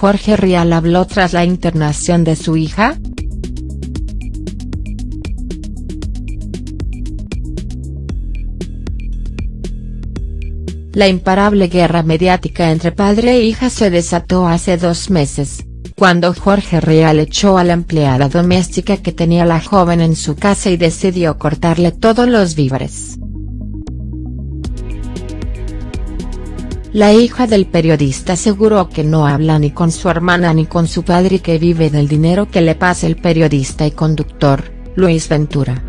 Jorge Rial habló tras la internación de su hija. La imparable guerra mediática entre padre e hija se desató hace 2 meses, cuando Jorge Rial echó a la empleada doméstica que tenía la joven en su casa y decidió cortarle todos los víveres. La hija del periodista aseguró que no habla ni con su hermana ni con su padre y que vive del dinero que le pasa el periodista y conductor, Luis Ventura.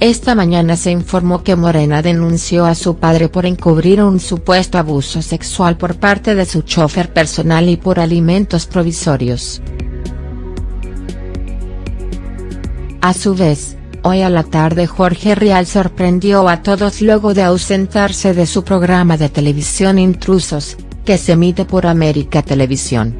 Esta mañana se informó que Morena denunció a su padre por encubrir un supuesto abuso sexual por parte de su chofer personal y por alimentos provisorios. A su vez, hoy a la tarde Jorge Rial sorprendió a todos luego de ausentarse de su programa de televisión Intrusos, que se emite por América Televisión.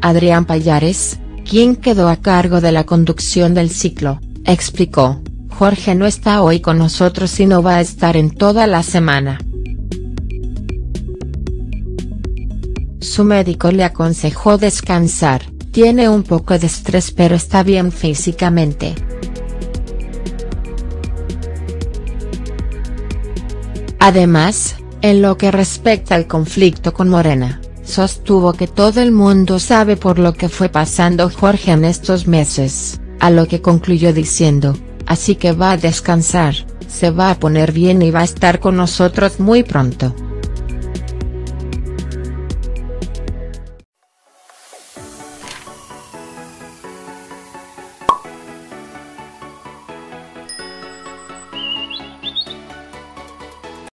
Adrián Pallares, quien quedó a cargo de la conducción del ciclo, explicó: Jorge no está hoy con nosotros y no va a estar en toda la semana. Su médico le aconsejó descansar. Tiene un poco de estrés pero está bien físicamente. Además, en lo que respecta al conflicto con Morena, sostuvo que todo el mundo sabe por lo que fue pasando Jorge en estos meses, a lo que concluyó diciendo: así que va a descansar, se va a poner bien y va a estar con nosotros muy pronto.